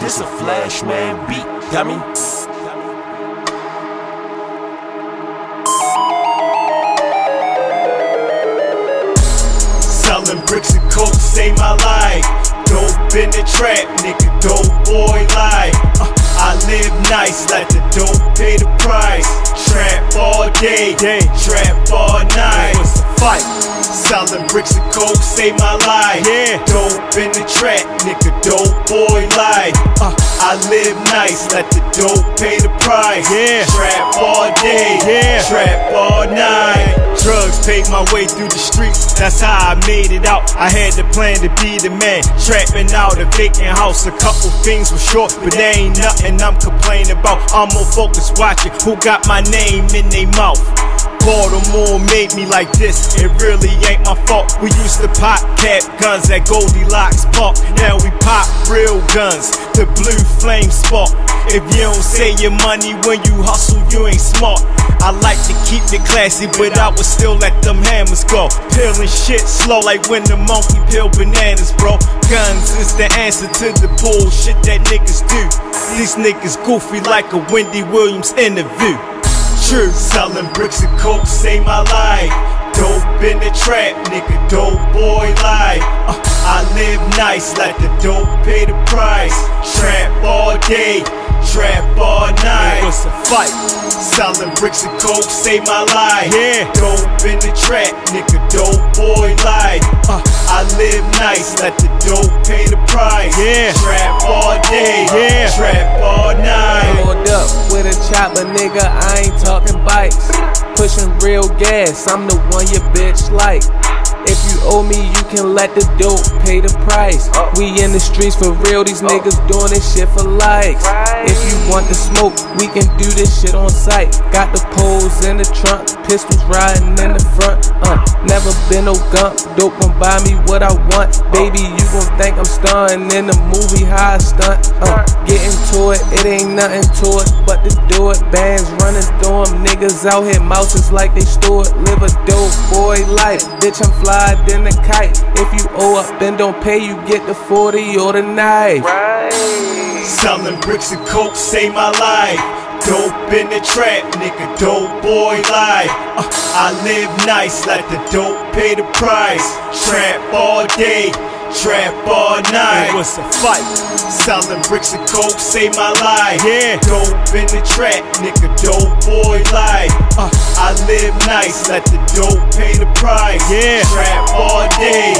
This a Flashman beat, got me. Selling bricks and coke, save my life. Dope in the trap, nigga, dope boy life. I live nice, like the dope pay the price. Trap all day, trap all night. What's the fight? Selling bricks and coke, save my life. Yeah. Dope in the trap, nigga, dope boy life. I live nice, let the dope pay the price. Yeah. Trap all day, yeah. Trap all night. Drugs paved my way through the streets, that's how I made it out. I had the plan to be the man, trapping out a vacant house. A couple things were short, but there ain't nothing I'm complaining about. I'm more focused watching who got my name in their mouth. Baltimore made me like this, it really ain't my fault. We used to pop cap guns at Goldilocks Park. Now we pop real guns, the blue flame spark. If you don't save your money when you hustle, you ain't smart. I like to keep it classy, but I would still let them hammers go. Peeling shit slow like when the monkey peel bananas, bro. Guns is the answer to the bullshit that niggas do. These niggas goofy like a Wendy Williams interview. True. Selling bricks and coke, save my life. Dope in the trap, nigga, dope boy life. I live nice, let the dope pay the price. Trap all day, trap all night. It was a fight. Selling bricks and coke, save my life. Yeah. Dope in the trap, nigga, dope boy life. I live nice, let the dope pay the price. Yeah. Trap all day, yeah. Trap all night. Rolled up with a chopper, nigga, I ain't talking bikes. Pushing real gas, I'm the one your bitch like. If you owe me, you can let the dope pay the price. We in the streets for real, these niggas doing this shit for likes. If you want the smoke, we can do this shit on sight. Got the poles in the trunk, pistols riding in the front. Never been no gump, dope gon' buy me what I want. Baby, you gon' think I'm stunning in the movie how I stunt. Getting to it, it ain't nothing to it but to do it. Bands running through them, niggas out here mouses like they stored. Live a dope boy life, bitch, I'm fly than a kite. If you owe up and don't pay, you get the 40 or the knife. Right. Selling bricks and coke, save my life. Dope in the trap, nigga, dope boy life. I live nice, let the dope pay the price. Trap all day, trap all night. It was a fight. Selling bricks and coke, save my life. Yeah. Dope in the trap, nigga, dope boy life. I live nice, let the dope pay the price. Yeah. Trap all day.